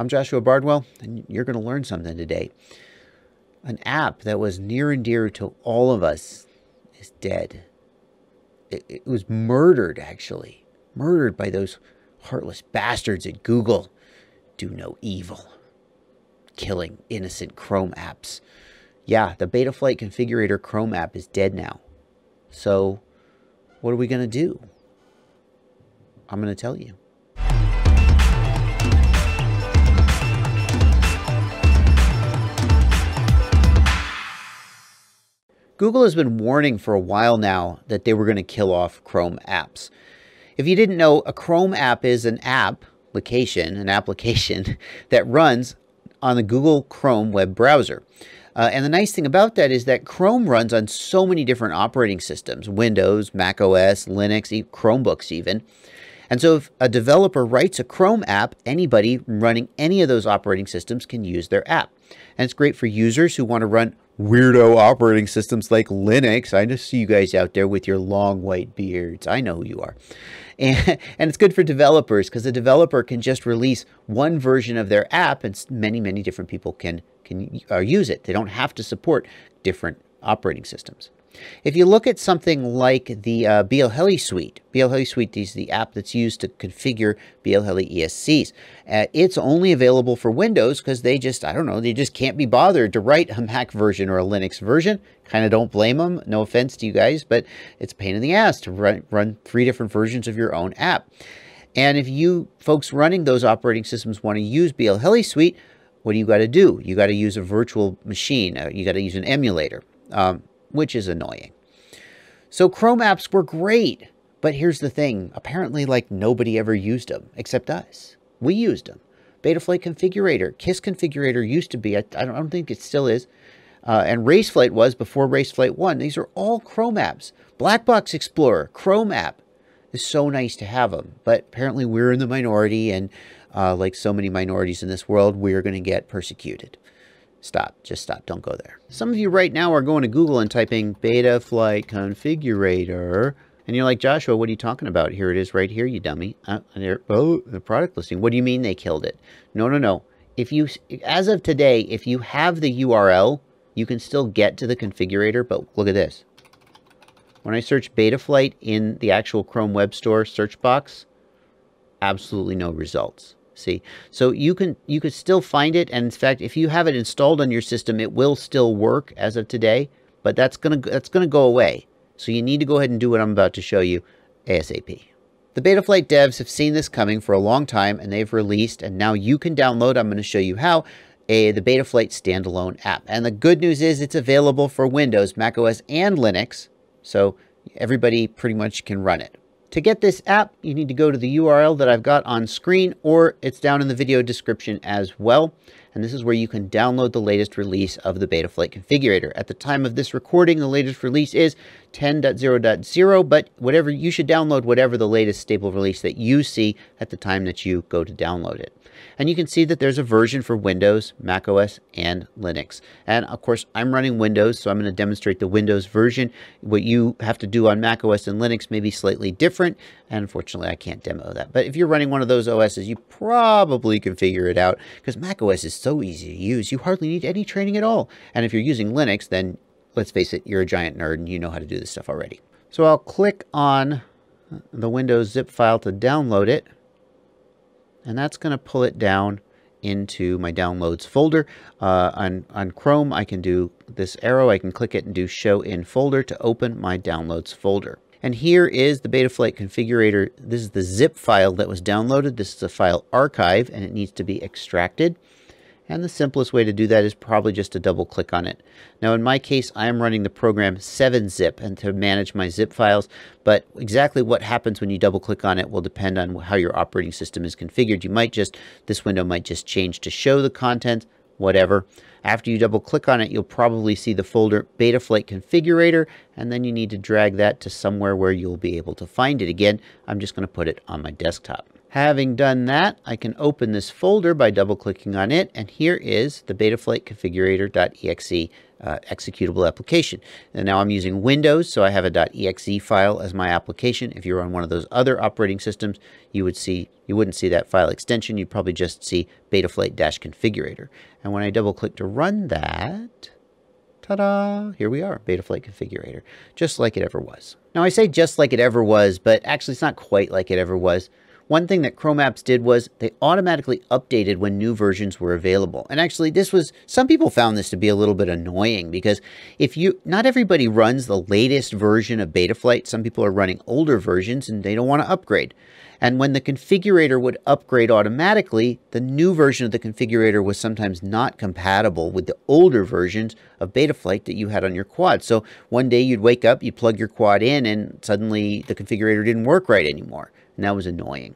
I'm Joshua Bardwell, and you're going to learn something today. An app that was near and dear to all of us is dead. It was murdered, actually. Murdered by those heartless bastards at Google. Do no evil. Killing innocent Chrome apps. Yeah, the Betaflight Configurator Chrome app is dead now. So, what are we going to do? I'm going to tell you. Google has been warning for a while now that they were going to kill off Chrome apps. If you didn't know, a Chrome app is an application, that runs on the Google Chrome web browser. And the nice thing about that is that Chrome runs on so many different operating systems, Windows, Mac OS, Linux, Chromebooks even. And so if a developer writes a Chrome app, anybody running any of those operating systems can use their app. And it's great for users who want to run weirdo operating systems like Linux. I just see you guys out there with your long white beards. I know who you are. And it's good for developers because the developer can just release one version of their app and many different people can use it. They don't have to support different operating systems. If you look at something like the BL Heli Suite, BL Heli Suite is the app that's used to configure BL Heli ESCs. It's only available for Windows because they just, I don't know, they just can't be bothered to write a Mac version or a Linux version. Kind of don't blame them. No offense to you guys, but it's a pain in the ass to run three different versions of your own app. And if you folks running those operating systems want to use BL Heli Suite, what do you got to do? You got to use a virtual machine. You got to use an emulator. Which is annoying. So Chrome apps were great, but here's the thing. Apparently, like, nobody ever used them except us. We used them. Betaflight Configurator, KISS Configurator used to be, I don't think it still is, and Raceflight was before Raceflight 1. These are all Chrome apps. Blackbox Explorer, Chrome app. It's so nice to have them, but apparently we're in the minority, and like so many minorities in this world, we're going to get persecuted. Stop. Just stop. Don't go there. Some of you right now are going to Google and typing Betaflight Configurator. And you're like, Joshua, what are you talking about? Here it is right here, you dummy. Oh, the product listing. What do you mean they killed it? No, no, no. If you, as of today, if you have the URL, you can still get to the configurator. But look at this. When I search Betaflight in the actual Chrome Web Store search box, absolutely no results. See, so you could still find it, and in fact, if you have it installed on your system, it will still work as of today. But that's gonna go away. So you need to go ahead and do what I'm about to show you, ASAP. The Betaflight devs have seen this coming for a long time, and they've released, and now you can download. I'm going to show you how the Betaflight standalone app. And the good news is it's available for Windows, Mac OS, and Linux, so everybody pretty much can run it. To get this app, you need to go to the URL that I've got on screen, or it's down in the video description as well. And this is where you can download the latest release of the Betaflight Configurator. At the time of this recording, the latest release is 10.0.0, but whatever you should download, whatever the latest stable release that you see at the time that you go to download it. And you can see that there's a version for Windows, Mac OS, and Linux. And of course, I'm running Windows, so I'm going to demonstrate the Windows version. What you have to do on Mac OS and Linux may be slightly different, and unfortunately, I can't demo that. But if you're running one of those OSs, you probably can figure it out, because Mac OS is so easy to use. You hardly need any training at all. And if you're using Linux, then let's face it, you're a giant nerd and you know how to do this stuff already. So I'll click on the Windows zip file to download it. And that's going to pull it down into my downloads folder. On Chrome, I can do this arrow. I can click it and do show in folder to open my downloads folder. And here is the Betaflight Configurator. This is the zip file that was downloaded. This is a file archive, and it needs to be extracted. And the simplest way to do that is probably just to double click on it. Now, in my case, I am running the program 7-zip and to manage my zip files, but exactly what happens when you double click on it will depend on how your operating system is configured. You might just, this window might just change to show the content, whatever. After you double click on it, you'll probably see the folder Betaflight Configurator, and then you need to drag that to somewhere where you'll be able to find it again. I'm just going to put it on my desktop. Having done that, I can open this folder by double-clicking on it, and here is the Betaflight Configurator.exe executable application. And now I'm using Windows, so I have a .exe file as my application. If you're on one of those other operating systems, you wouldn't see that file extension. You'd probably just see Betaflight-Configurator. And when I double-click to run that, ta-da! Here we are, Betaflight Configurator, just like it ever was. Now I say just like it ever was, but actually it's not quite like it ever was. One thing that Chrome apps did was they automatically updated when new versions were available. And actually this was, some people found this to be a little bit annoying because not everybody runs the latest version of Betaflight. Some people are running older versions and they don't want to upgrade. And when the configurator would upgrade automatically, the new version of the configurator was sometimes not compatible with the older versions of Betaflight that you had on your quad. So one day you'd wake up, you plug your quad in, and suddenly the configurator didn't work right anymore. And that was annoying.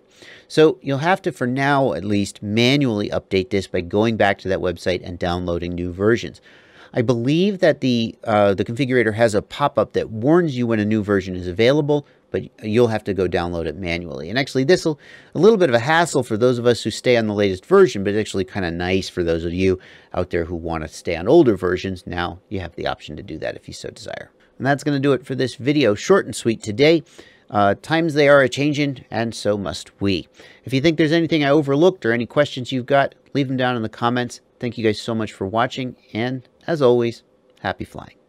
So you'll have to, for now at least, manually update this by going back to that website and downloading new versions. I believe that the configurator has a pop-up that warns you when a new version is available, but you'll have to go download it manually. And actually this will a little bit of a hassle for those of us who stay on the latest version, but it's actually kind of nice for those of you out there who want to stay on older versions. Now you have the option to do that if you so desire. And that's going to do it for this video, short and sweet today. Times they are a-changin', and so must we. If you think there's anything I overlooked or any questions you've got, leave them down in the comments. Thank you guys so much for watching, and as always, happy flying.